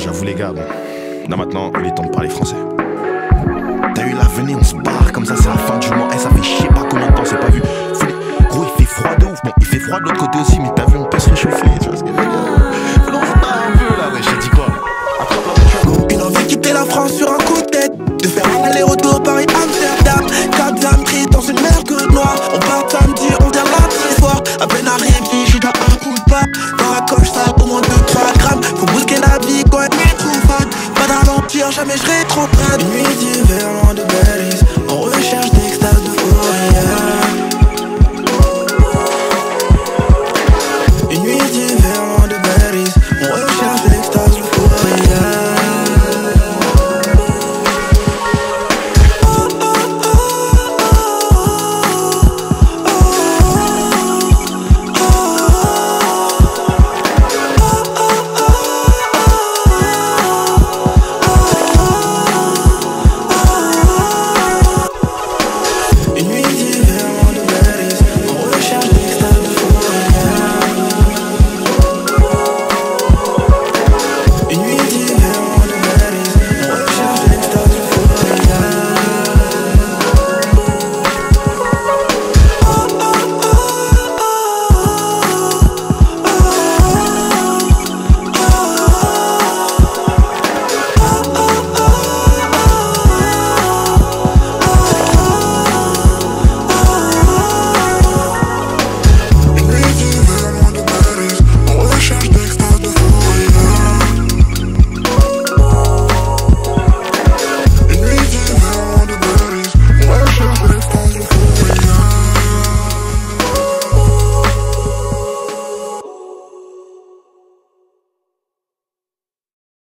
J'avoue les gars, bon, là maintenant il est temps de parler français. T'as eu la venue, on se barre comme ça, c'est la fin du mois. Et ça fait je sais pas combien de temps, c'est pas vu. Gros il fait froid de ouf, bon il fait froid de l'autre côté aussi, mais t'as vu on peut se réchauffer, tu vois ce que je veux dire. Faut l'en foutre un peu là, ouais, j'ai dit quoi. Gros une envie de quitter la France sur un coup de tête, de faire un aller-retour Paris Amsterdam, Cap d'âme pris dans une mer que noire. On part samedi, on vient là très fort. À peine arrivé, je lui donne un coup de pape. Dans la coche ça au moins 2-3 grammes. Faut bousquer la vie quand elle est trop fade. Pas d'alentir, jamais je rétrograde.